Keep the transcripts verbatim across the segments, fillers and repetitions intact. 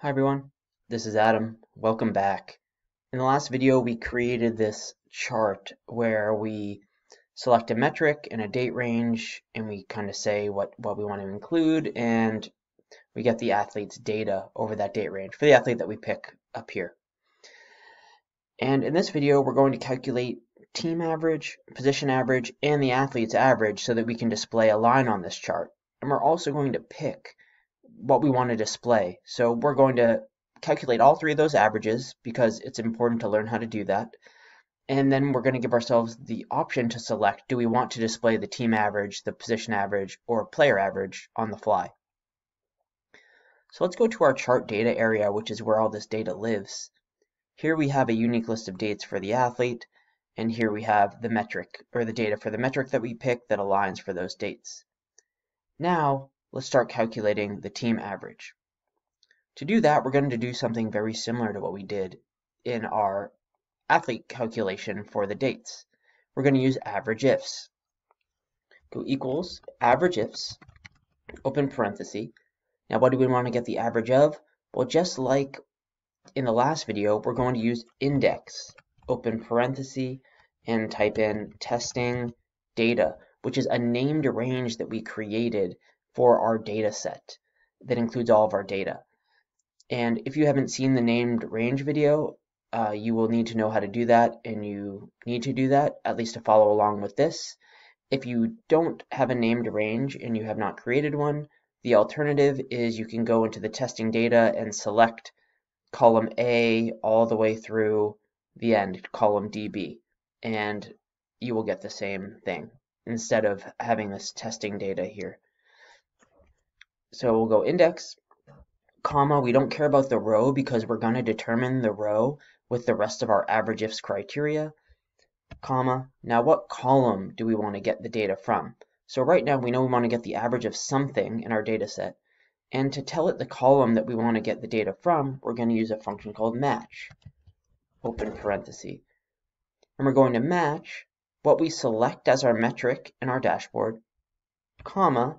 Hi everyone, this is Adam. Welcome back. In the last video we created this chart where we select a metric and a date range and we kind of say what, what we want to include, and we get the athlete's data over that date range for the athlete that we pick up here. And in this video we're going to calculate team average, position average, and the athlete's average so that we can display a line on this chart. And we're also going to pick what we want to display. So we're going to calculate all three of those averages because it's important to learn how to do that. And then we're going to give ourselves the option to select, do we want to display the team average, the position average, or player average on the fly? So let's go to our chart data area, which is where all this data lives. Here we have a unique list of dates for the athlete, and here we have the metric, or the data for the metric that we pick that aligns for those dates. Now, let's start calculating the team average. To do that, we're going to do something very similar to what we did in our athlete calculation for the dates. We're going to use average ifs. Go equals average ifs, open parenthesis. Now, what do we want to get the average of? Well, just like in the last video, we're going to use index, open parenthesis, and type in testing data, which is a named range that we created for our data set that includes all of our data. And if you haven't seen the named range video, uh, you will need to know how to do that, and you need to do that at least to follow along with this. If you don't have a named range and you have not created one, the alternative is you can go into the testing data and select column A all the way through the end, column D B, and you will get the same thing instead of having this testing data here. So we'll go index, comma, we don't care about the row because we're going to determine the row with the rest of our average ifs criteria, comma. Now what column do we want to get the data from? So right now we know we want to get the average of something in our data set. And to tell it the column that we want to get the data from, we're going to use a function called match, open parenthesis. And we're going to match what we select as our metric in our dashboard, comma,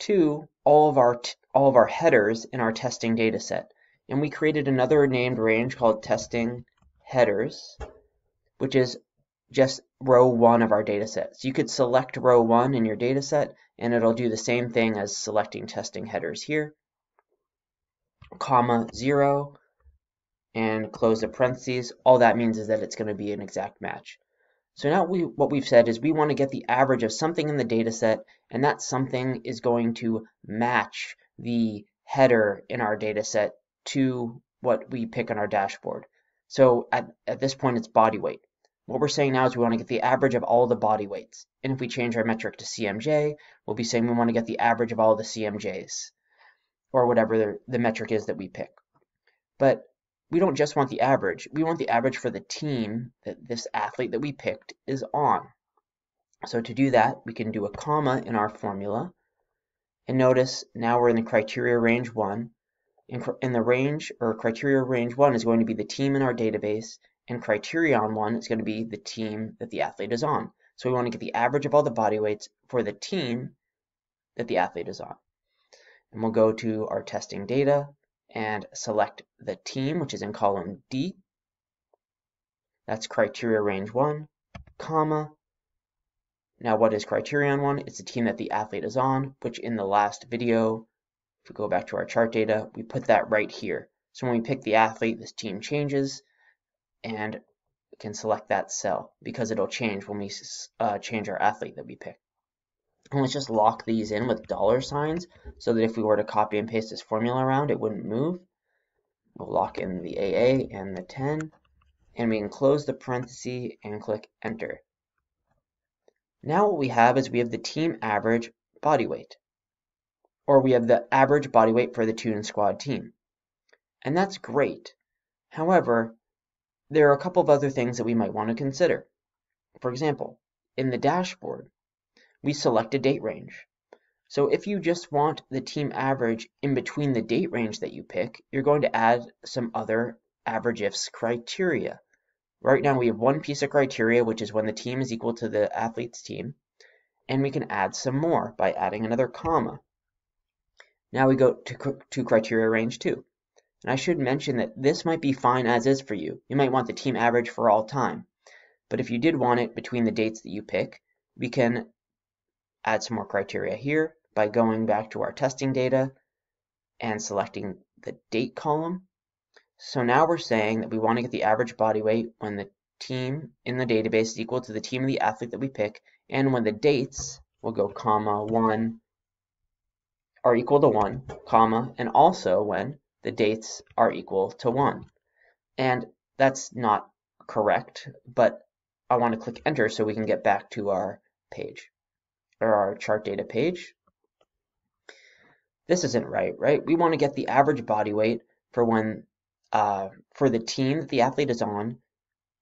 to all of our t all of our headers in our testing data set. And we created another named range called testing headers, which is just row one of our data set. So you could select row one in your data set and it'll do the same thing as selecting testing headers here, comma zero, and close the parentheses. All that means is that it's going to be an exact match. So now we, what we've said is we want to get the average of something in the data set, and that something is going to match the header in our data set to what we pick on our dashboard. So at, at this point, it's body weight. What we're saying now is we want to get the average of all the body weights. And if we change our metric to C M J, we'll be saying we want to get the average of all the C M Js, or whatever the, the metric is that we pick. But we don't just want the average, we want the average for the team that this athlete that we picked is on. So to do that, we can do a comma in our formula. And notice now we're in the criteria range one. And in the range, or criteria range one is going to be the team in our database, and criterion one is going to be the team that the athlete is on. So we want to get the average of all the body weights for the team that the athlete is on. And we'll go to our testing data and select the team, which is in column D. That's criteria range one, comma. Now what is criterion one? It's the team that the athlete is on, which in the last video, if we go back to our chart data, we put that right here. So when we pick the athlete, this team changes, and we can select that cell because it'll change when we uh, change our athlete that we pick. And let's just lock these in with dollar signs so that if we were to copy and paste this formula around, it wouldn't move. We'll lock in the A A and the ten, and we can close the parenthesis and click enter. Now what we have is we have the team average body weight, or we have the average body weight for the Toon Squad team. And that's great. However, there are a couple of other things that we might want to consider. For example, in the dashboard, we select a date range. So if you just want the team average in between the date range that you pick, you're going to add some other average ifs criteria. Right now we have one piece of criteria, which is when the team is equal to the athlete's team, and we can add some more by adding another comma. Now we go to, to criteria range two. And I should mention that this might be fine as is for you. You might want the team average for all time. But if you did want it between the dates that you pick, we can add some more criteria here by going back to our testing data and selecting the date column. So now we're saying that we want to get the average body weight when the team in the database is equal to the team of the athlete that we pick, and when the dates, we'll go comma one are equal to one, comma, and also when the dates are equal to one. And that's not correct, but I want to click enter so we can get back to our page or our chart data page. This isn't right, right? We want to get the average body weight for when uh, for the team that the athlete is on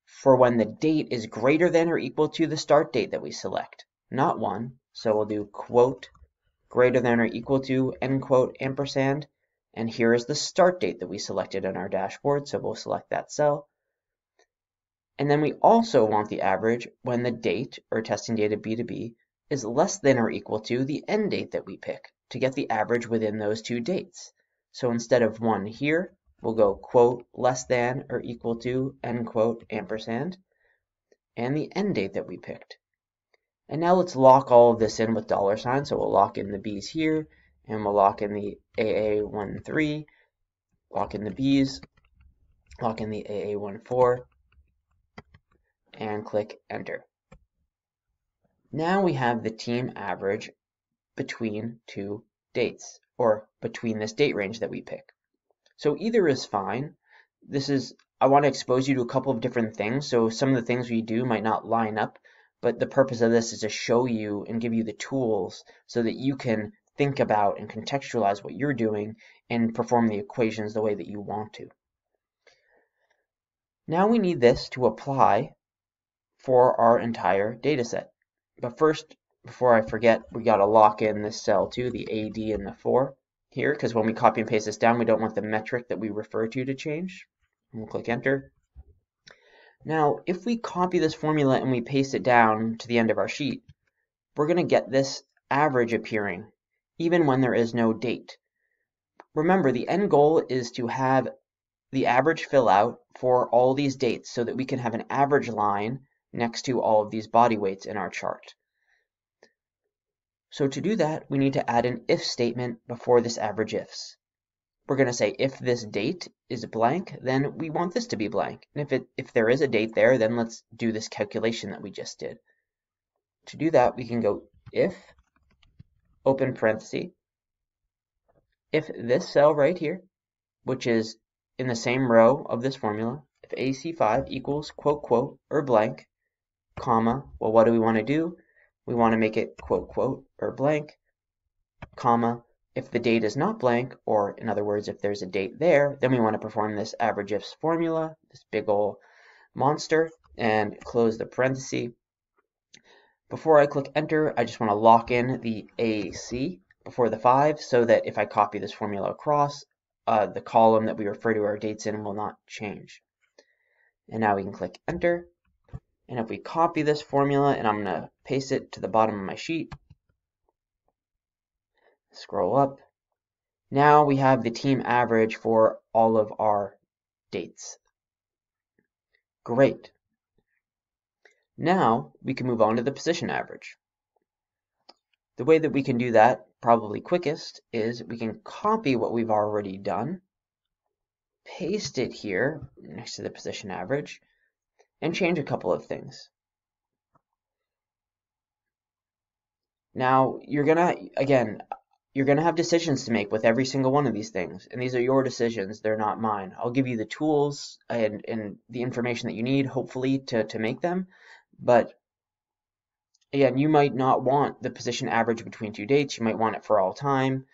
for when the date is greater than or equal to the start date that we select, not one. So we'll do quote greater than or equal to end quote ampersand, and here is the start date that we selected in our dashboard, so we'll select that cell. And then we also want the average when the date, or testing data B two B, is less than or equal to the end date that we pick to get the average within those two dates. So instead of one here, we'll go quote less than or equal to end quote ampersand, and the end date that we picked. And now let's lock all of this in with dollar signs. So we'll lock in the B's here, and we'll lock in the A A one three, lock in the B's, lock in the A A one four, and click enter. Now we have the team average between two dates, or between this date range that we pick. So either is fine. This is, I want to expose you to a couple of different things, so some of the things we do might not line up, but the purpose of this is to show you and give you the tools so that you can think about and contextualize what you're doing and perform the equations the way that you want to. Now we need this to apply for our entire data set. But first, before I forget, we got to lock in this cell too, the A D and the four here, because when we copy and paste this down, we don't want the metric that we refer to to change. And we'll click enter. Now, if we copy this formula and we paste it down to the end of our sheet, we're going to get this average appearing, even when there is no date. Remember, the end goal is to have the average fill out for all these dates so that we can have an average line next to all of these body weights in our chart. So to do that, we need to add an if statement before this average ifs. We're going to say if this date is blank, then we want this to be blank. And if, it, if there is a date there, then let's do this calculation that we just did. To do that, we can go if, open parenthesis, if this cell right here, which is in the same row of this formula, if A C five equals quote quote or blank, comma, well, what do we want to do? We want to make it quote quote or blank, comma, if the date is not blank, or in other words, if there's a date there, then we want to perform this average ifs formula, this big old monster, and close the parenthesis. Before I click enter, I just want to lock in the A C before the five so that if I copy this formula across, uh, the column that we refer to our dates in will not change. And now we can click enter. And if we copy this formula, and I'm going to paste it to the bottom of my sheet, scroll up, now we have the team average for all of our dates. Great. Now we can move on to the position average. The way that we can do that, probably quickest, is we can copy what we've already done, paste it here next to the position average, and change a couple of things. Now, you're gonna, again, you're gonna have decisions to make with every single one of these things, and these are your decisions, they're not mine. I'll give you the tools and, and the information that you need, hopefully, to, to make them, but again, you might not want the position average between two dates, you might want it for all time,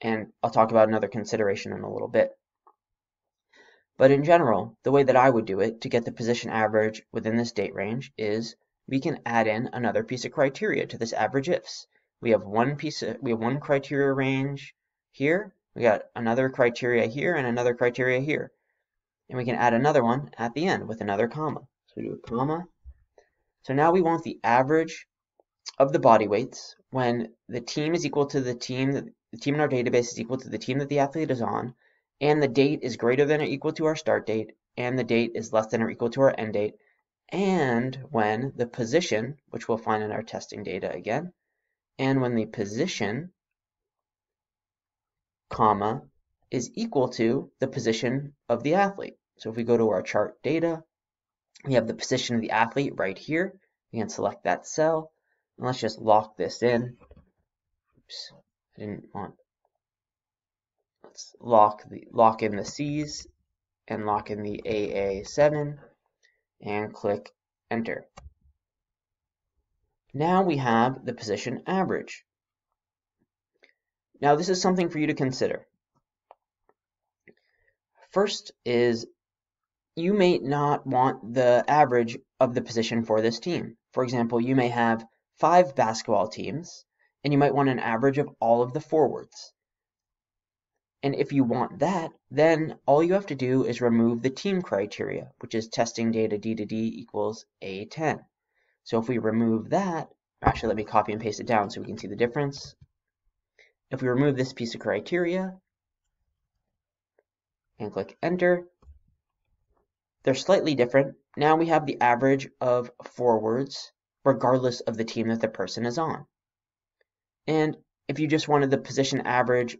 and I'll talk about another consideration in a little bit. But in general, the way that I would do it to get the position average within this date range is we can add in another piece of criteria to this average ifs. We have one piece of, we have one criteria range here, we got another criteria here, and another criteria here. And we can add another one at the end with another comma. So we do a comma. So now we want the average of the body weights when the team is equal to the team that the team in our database is equal to the team that the athlete is on, and the date is greater than or equal to our start date, and the date is less than or equal to our end date, and when the position, which we'll find in our testing data again, and when the position, comma, is equal to the position of the athlete. So if we go to our chart data, we have the position of the athlete right here. We can select that cell, and let's just lock this in. Oops, I didn't want. Let's lock the lock in the C's and lock in the A A seven and click enter. Now we have the position average. Now this is something for you to consider. First is you may not want the average of the position for this team. For example, you may have five basketball teams and you might want an average of all of the forwards. And if you want that, then all you have to do is remove the team criteria, which is testing data D to D equals A ten. So if we remove that, actually let me copy and paste it down so we can see the difference. If we remove this piece of criteria and click enter, they're slightly different. Now we have the average of forwards regardless of the team that the person is on. And if you just wanted the position average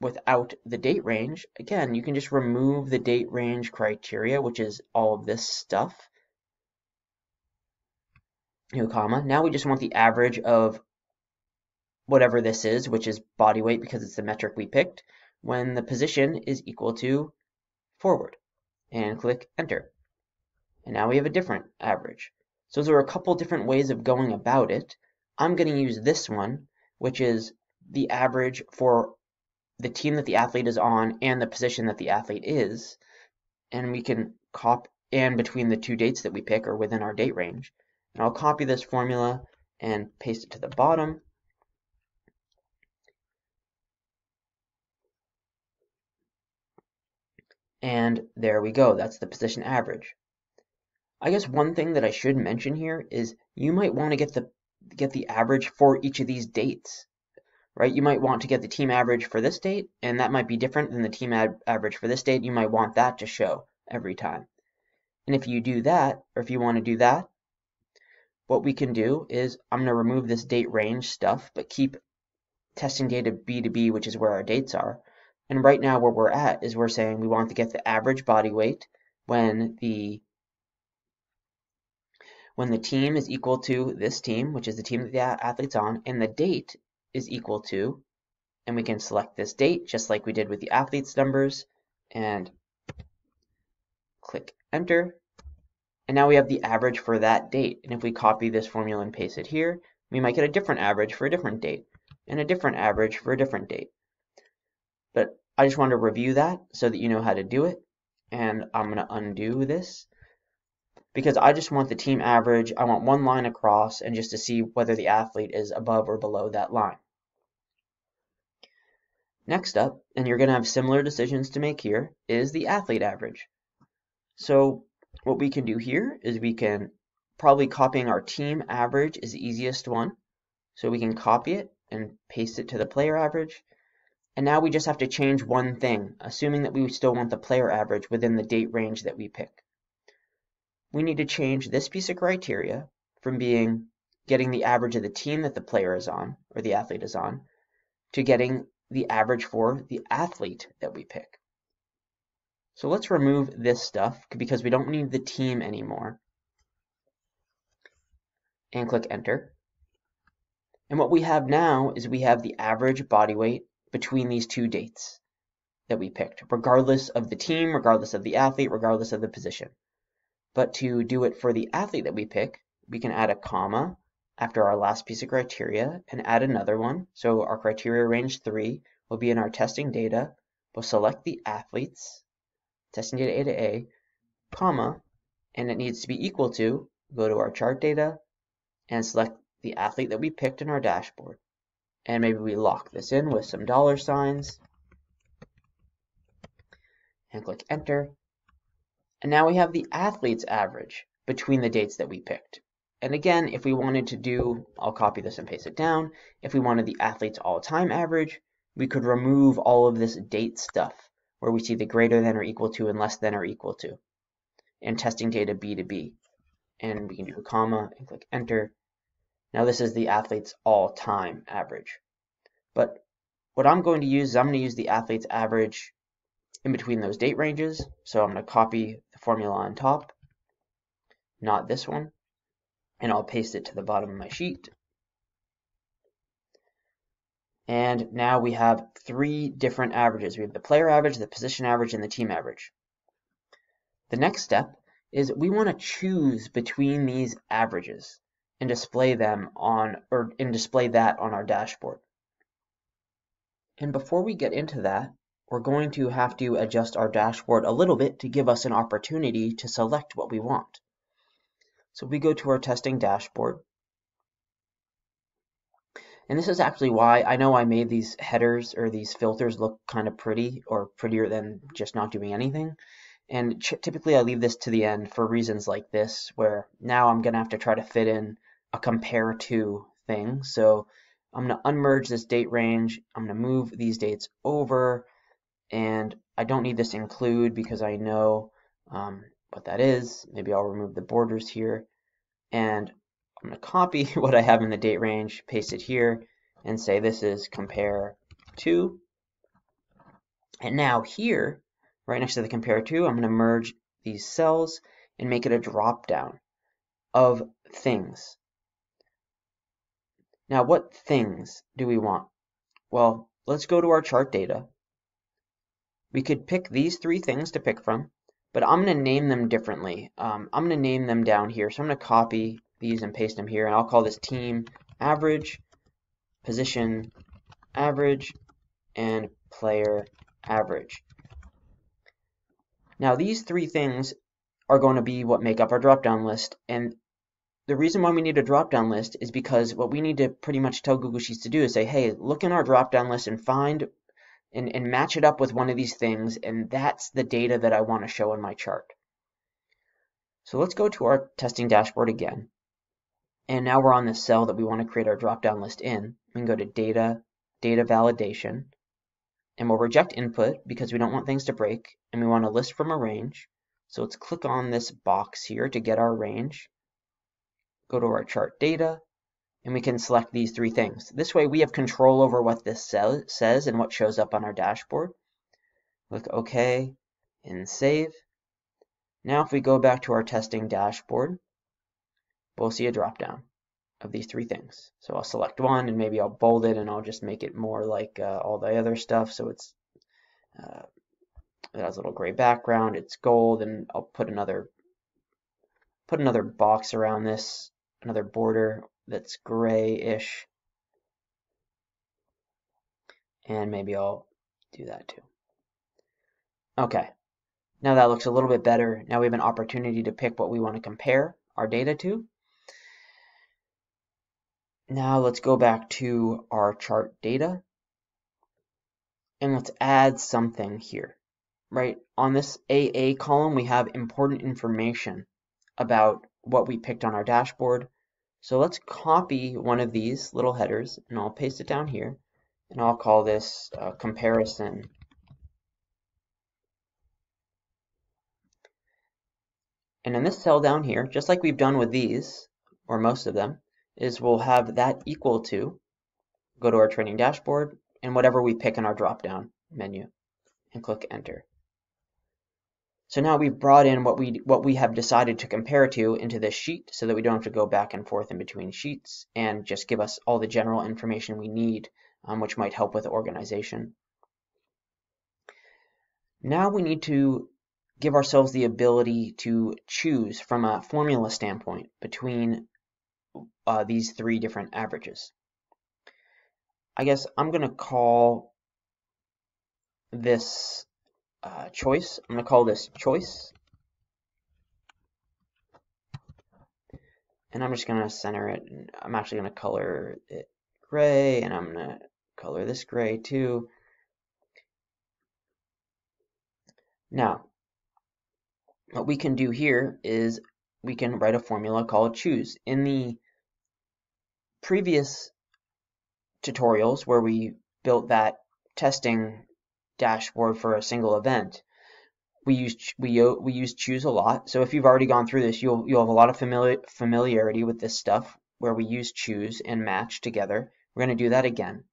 without the date range, again, you can just remove the date range criteria, which is all of this stuff, new comma. Now we just want the average of whatever this is, which is body weight because it's the metric we picked, when the position is equal to forward, and click enter. And now we have a different average. So there are a couple different ways of going about it. I'm going to use this one, which is the average for the team that the athlete is on and the position that the athlete is, and we can cop and between the two dates that we pick or within our date range. And I'll copy this formula and paste it to the bottom. And there we go, that's the position average. I guess one thing that I should mention here is you might want to get the get the average for each of these dates. Right? You might want to get the team average for this date, and that might be different than the team average for this date. You might want that to show every time. And if you do that, or if you want to do that, what we can do is I'm going to remove this date range stuff, but keep testing data B to B, which is where our dates are. And right now where we're at is we're saying we want to get the average body weight when the when the team is equal to this team, which is the team that the athlete's on, and the date is equal to, and we can select this date just like we did with the athlete's numbers and click enter. And now we have the average for that date. And if we copy this formula and paste it here, we might get a different average for a different date and a different average for a different date. But I just wanted to review that so that you know how to do it. And I'm going to undo this because I just want the team average. I want one line across and just to see whether the athlete is above or below that line. Next up, and you're going to have similar decisions to make here, is the athlete average. So what we can do here is we can probably copying our team average is the easiest one. So we can copy it and paste it to the player average. And now we just have to change one thing, assuming that we still want the player average within the date range that we pick. We need to change this piece of criteria from being getting the average of the team that the player is on, or the athlete is on, to getting the average for the athlete that we pick. So let's remove this stuff because we don't need the team anymore. And click enter. And what we have now is we have the average body weight between these two dates that we picked, regardless of the team, regardless of the athlete, regardless of the position. But to do it for the athlete that we pick, we can add a comma after our last piece of criteria and add another one. So our criteria range three will be in our testing data. We'll select the athletes, testing data A to A, comma, and it needs to be equal to, go to our chart data and select the athlete that we picked in our dashboard. And maybe we lock this in with some dollar signs and click enter. And now we have the athlete's average between the dates that we picked. And again, if we wanted to do, I'll copy this and paste it down. If we wanted the athlete's all-time average, we could remove all of this date stuff. where we see the greater than or equal to and less than or equal to, and testing data B to B. And we can do a comma and click enter. Now this is the athlete's all-time average. But what I'm going to use is I'm going to use the athlete's average in between those date ranges. So I'm going to copy the formula on top, not this one, and I'll paste it to the bottom of my sheet. And now we have three different averages. We have the player average, the position average, and the team average. The next step is we want to choose between these averages and display them on, or and display that on our dashboard. And before we get into that, we're going to have to adjust our dashboard a little bit to give us an opportunity to select what we want. So we go to our testing dashboard. And this is actually why I know I made these headers or these filters look kind of pretty, or prettier than just not doing anything. And typically I leave this to the end for reasons like this, where now I'm going to have to try to fit in a compare to thing. So I'm going to unmerge this date range. I'm going to move these dates over, and I don't need this include because I know um, what that is. Maybe I'll remove the borders here, and I'm going to copy what I have in the date range, paste it here, and say this is compare to. And now here, right next to the compare to, I'm going to merge these cells and make it a drop down of things. Now what things do we want? Well, let's go to our chart data. We could pick these three things to pick from, but I'm going to name them differently. Um, I'm going to name them down here, so I'm going to copy these and paste them here, and I'll call this team average, position average, and player average. Now these three things are going to be what make up our drop-down list, and the reason why we need a drop-down list is because what we need to pretty much tell Google Sheets to do is say, hey, look in our drop-down list and find and, and match it up with one of these things, and that's the data that I want to show in my chart. So let's go to our testing dashboard again. And now we're on the cell that we want to create our drop-down list in. We can go to Data, Data Validation, and we'll reject input because we don't want things to break, and we want a list from a range. So let's click on this box here to get our range. Go to our chart data, and we can select these three things. This way we have control over what this cell says and what shows up on our dashboard. Click OK and save. Now if we go back to our testing dashboard, we'll see a drop-down of these three things. So I'll select one, and maybe I'll bold it, and I'll just make it more like uh, all the other stuff. So it's uh, it has a little gray background, it's gold, and I'll put another put another box around this, another border that's grayish, and maybe I'll do that too. Okay. Now that looks a little bit better. Now we have an opportunity to pick what we want to compare our data to. Now let's go back to our chart data, and let's add something here. Right on this A A column, we have important information about what we picked on our dashboard. So let's copy one of these little headers, and I'll paste it down here, and I'll call this uh, comparison. And in this cell down here, just like we've done with these, or most of them, is we'll have that equal to, go to our training dashboard, and whatever we pick in our drop-down menu, and click enter. So now we've brought in what we, what we have decided to compare to into this sheet so that we don't have to go back and forth in between sheets and just give us all the general information we need, um, which might help with organization. Now we need to give ourselves the ability to choose from a formula standpoint between uh, these three different averages. I guess I'm going to call this uh, choice. I'm going to call this choice. And I'm just going to center it. And I'm actually going to color it gray, and I'm going to color this gray too. Now, what we can do here is we can write a formula called choose. In the previous tutorials where we built that testing dashboard for a single event. We use we we use choose a lot. So if you've already gone through this, you'll you'll have a lot of familiar familiarity with this stuff where we use choose and match together. We're going to do that again.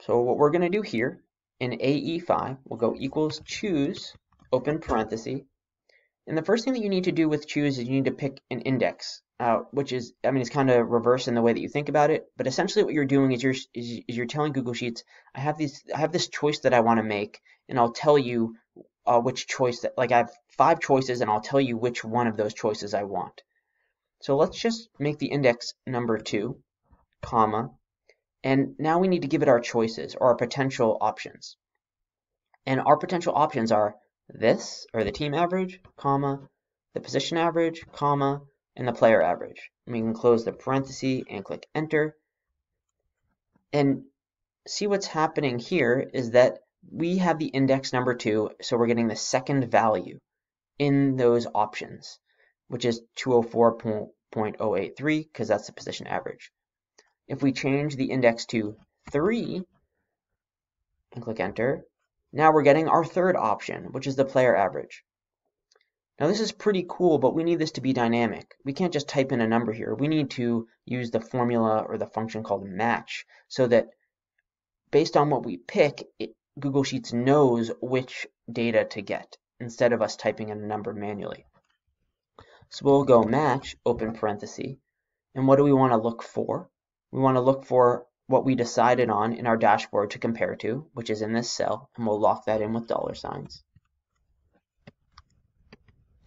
So what we're going to do here in A E five, we'll go equals choose open parenthesis. And the first thing that you need to do with choose is you need to pick an index, uh, which is, I mean, it's kind of reverse in the way that you think about it. But essentially what you're doing is you're, is, is you're telling Google Sheets, I have these, I have this choice that I want to make, and I'll tell you uh, which choice, that, like I have five choices, and I'll tell you which one of those choices I want. So let's just make the index number two, comma, and now we need to give it our choices or our potential options. And our potential options are this, or the team average, comma, the position average, comma, and the player average. And we can close the parenthesis and click enter. And see what's happening here is that we have the index number two, so we're getting the second value in those options, which is two oh four point oh eight three, because that's the position average. If we change the index to three and click enter, now we're getting our third option, which is the player average. Now this is pretty cool, but we need this to be dynamic. We can't just type in a number here. We need to use the formula or the function called match so that based on what we pick, it, Google Sheets knows which data to get instead of us typing in a number manually. So we'll go match, open parenthesis, and what do we want to look for? We want to look for what we decided on in our dashboard to compare to, which is in this cell, and we'll lock that in with dollar signs.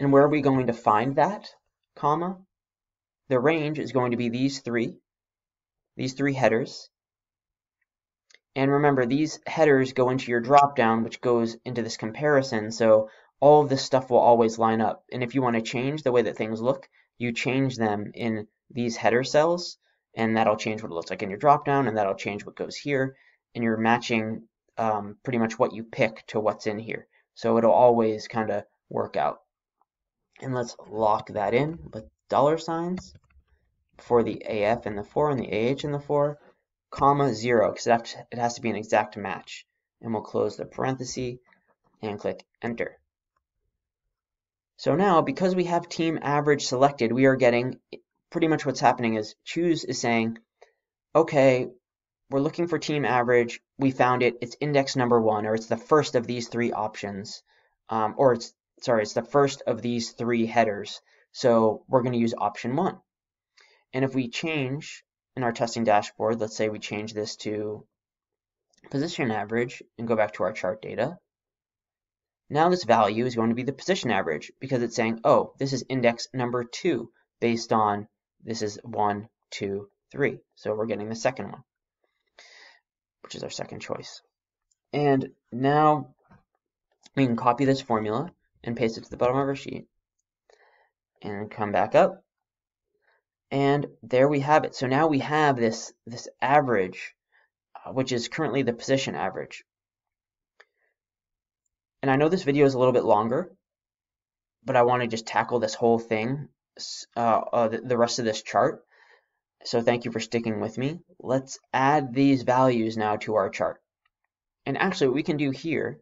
And where are we going to find that, comma? The range is going to be these three, these three headers. And remember, these headers go into your dropdown, which goes into this comparison, so all of this stuff will always line up. And if you want to change the way that things look, you change them in these header cells, and that'll change what it looks like in your dropdown, and that'll change what goes here, and you're matching um, pretty much what you pick to what's in here. So it'll always kind of work out. And let's lock that in with dollar signs for the A F and the four and the A H and the four, comma zero, because it, it has to be an exact match. And we'll close the parenthesis and click enter. So now, because we have team average selected, we are getting pretty much what's happening is choose is saying, okay, we're looking for team average. We found it. It's index number one, or it's the first of these three options, um, or it's sorry, it's the first of these three headers. So we're going to use option one. And if we change in our testing dashboard, let's say we change this to position average and go back to our chart data. Now this value is going to be the position average because it's saying, oh, this is index number two based on this is one, two, three. So we're getting the second one, which is our second choice. And now we can copy this formula and paste it to the bottom of our sheet and come back up. And there we have it. So now we have this, this average, uh, which is currently the position average. And I know this video is a little bit longer, but I want to just tackle this whole thing. Uh, uh, the, the rest of this chart. So thank you for sticking with me. Let's add these values now to our chart. And actually what we can do here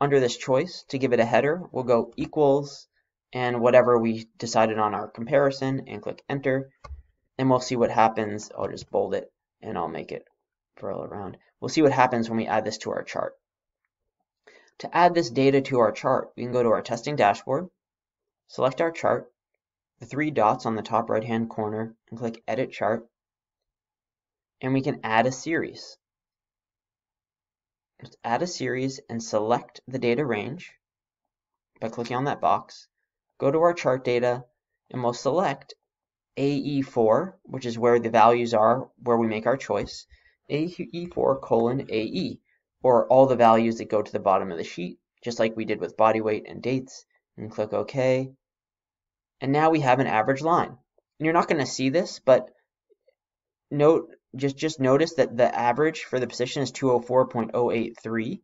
under this choice to give it a header, we'll go equals and whatever we decided on our comparison and click enter. And we'll see what happens. I'll just bold it and I'll make it furl around. We'll see what happens when we add this to our chart. To add this data to our chart, we can go to our testing dashboard, select our chart, the three dots on the top right hand corner, and click edit chart, and we can add a series. Just add a series and select the data range by clicking on that box. Go to our chart data and we'll select A E four, which is where the values are where we make our choice, A E four colon A E, or all the values that go to the bottom of the sheet, just like we did with body weight and dates, and click OK. And now we have an average line. And you're not going to see this, but note just, just notice that the average for the position is two oh four point oh eight three.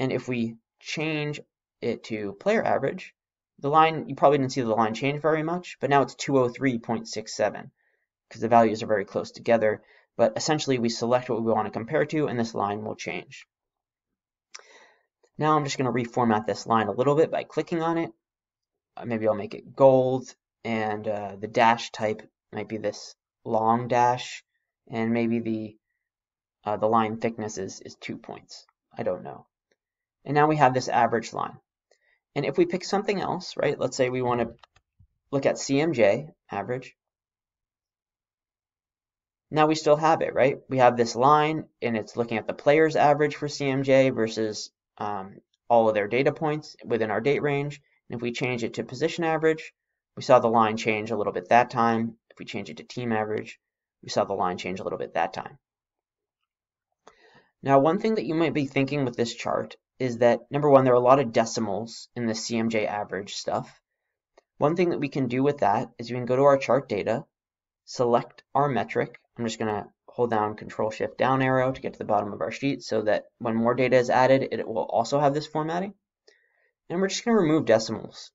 And if we change it to player average, the line, you probably didn't see the line change very much, but now it's two oh three point six seven because the values are very close together. but essentially we select what we want to compare to and this line will change. Now I'm just going to reformat this line a little bit by clicking on it. Uh, maybe I'll make it gold, and uh, the dash type might be this long dash, and maybe the uh, the line thickness is, is two points. I don't know. And now we have this average line. And if we pick something else, right, let's say we want to look at C M J, average. Now we still have it, right? We have this line, and it's looking at the player's average for C M J versus um, all of their data points within our date range. And if we change it to position average, we saw the line change a little bit that time. If we change it to team average, we saw the line change a little bit that time. Now, one thing that you might be thinking with this chart is that, number one, there are a lot of decimals in the C M J average stuff. One thing that we can do with that is we can go to our chart data, select our metric. I'm just going to hold down Control Shift down arrow to get to the bottom of our sheet so that when more data is added, it will also have this formatting. And we're just going to remove decimals.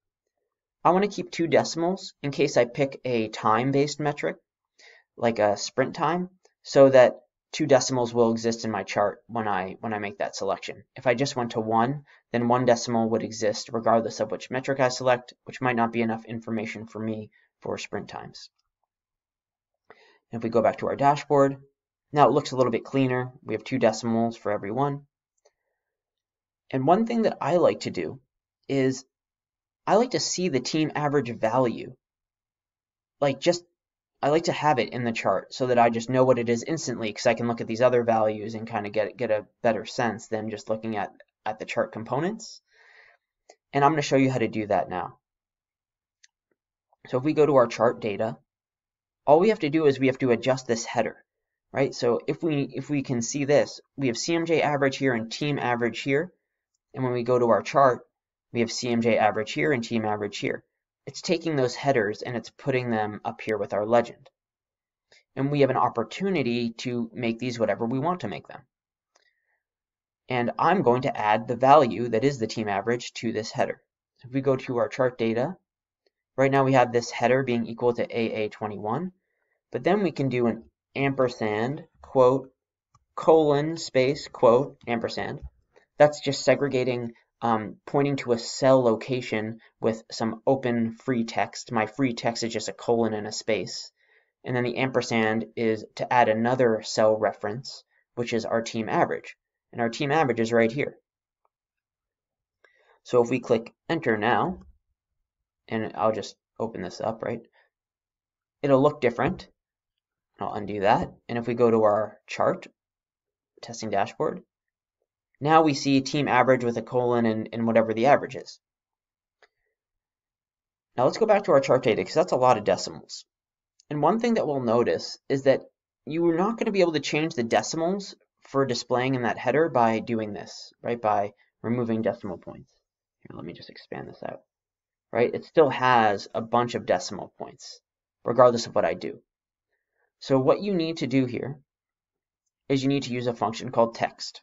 I want to keep two decimals in case I pick a time-based metric, like a sprint time, so that two decimals will exist in my chart when I when I make that selection. If I just went to one, then one decimal would exist regardless of which metric I select, which might not be enough information for me for sprint times. If we go back to our dashboard, now it looks a little bit cleaner. We have two decimals for every one. And one thing that I like to do is I like to see the team average value. Like just, I like to have it in the chart so that I just know what it is instantly, because I can look at these other values and kind of get, get a better sense than just looking at, at the chart components. And I'm going to show you how to do that now. So if we go to our chart data, all we have to do is we have to adjust this header, right? So if we if we can see this, we have C M J average here and team average here. And when we go to our chart, we have C M J average here and team average here. It's taking those headers and it's putting them up here with our legend. And we have an opportunity to make these whatever we want to make them. And I'm going to add the value that is the team average to this header. If we go to our chart data, right now we have this header being equal to A A twenty-one, but then we can do an ampersand, quote, colon, space, quote, ampersand. That's just segregating, um, pointing to a cell location with some open free text. My free text is just a colon and a space. And then the ampersand is to add another cell reference, which is our team average. And our team average is right here. So if we click enter now, and I'll just open this up, right? It'll look different. I'll undo that. And if we go to our chart, testing dashboard, now we see team average with a colon and, and whatever the average is. Now let's go back to our chart data, because that's a lot of decimals. And one thing that we'll notice is that you are not going to be able to change the decimals for displaying in that header by doing this, right? By removing decimal points. Here, let me just expand this out. Right? It still has a bunch of decimal points, regardless of what I do. So what you need to do here is you need to use a function called text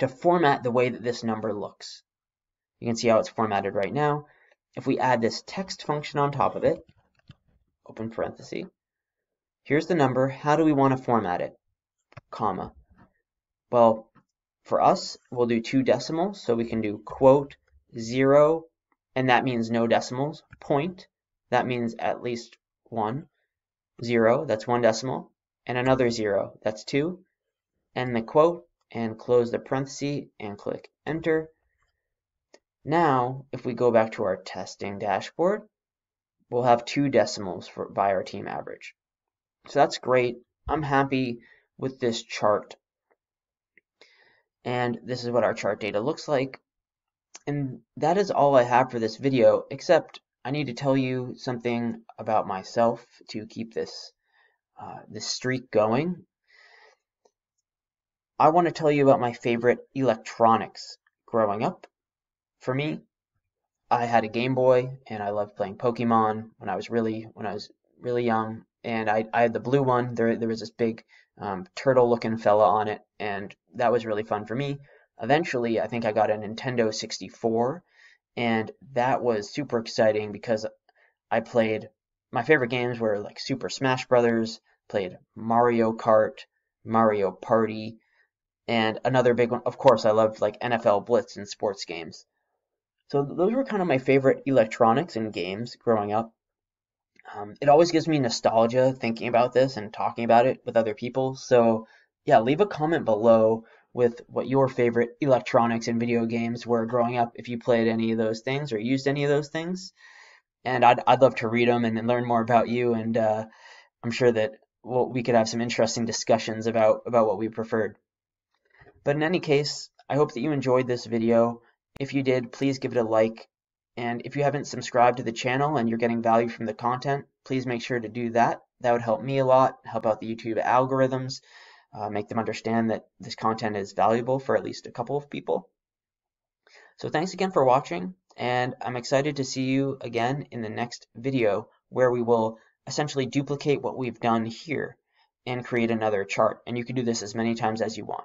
to format the way that this number looks. You can see how it's formatted right now. If we add this text function on top of it, open parenthesis, here's the number. How do we want to format it? Comma. Well, for us, we'll do two decimals, so we can do quote zero, and that means no decimals, point, that means at least one, zero, that's one decimal, and another zero, that's two, and the quote, and close the parenthesis, and click enter. Now, if we go back to our testing dashboard, we'll have two decimals for, by our team average. So that's great. I'm happy with this chart. And this is what our chart data looks like. And that is all I have for this video, except I need to tell you something about myself to keep this, uh, this streak going. I want to tell you about my favorite electronics growing up. For me, I had a Game Boy and I loved playing Pokemon when I was really, when I was really young. And I, I had the blue one. There, there was this big um, turtle looking fella on it. And that was really fun for me. Eventually, I think I got a Nintendo sixty-four, and that was super exciting because I played, my favorite games were like Super Smash Brothers, played Mario Kart, Mario Party, and another big one, of course, I loved like N F L Blitz and sports games. So those were kind of my favorite electronics and games growing up. Um, it always gives me nostalgia thinking about this and talking about it with other people. So yeah, leave a comment below with what your favorite electronics and video games were growing up, if you played any of those things or used any of those things. And I'd, I'd love to read them and learn more about you. And uh, I'm sure that we'll, we could have some interesting discussions about, about what we preferred. But in any case, I hope that you enjoyed this video. If you did, please give it a like. And if you haven't subscribed to the channel and you're getting value from the content, please make sure to do that. That would help me a lot, help out the YouTube algorithms, uh, make them understand that this content is valuable for at least a couple of people. So thanks again for watching, and I'm excited to see you again in the next video, where we will essentially duplicate what we've done here and create another chart. And you can do this as many times as you want.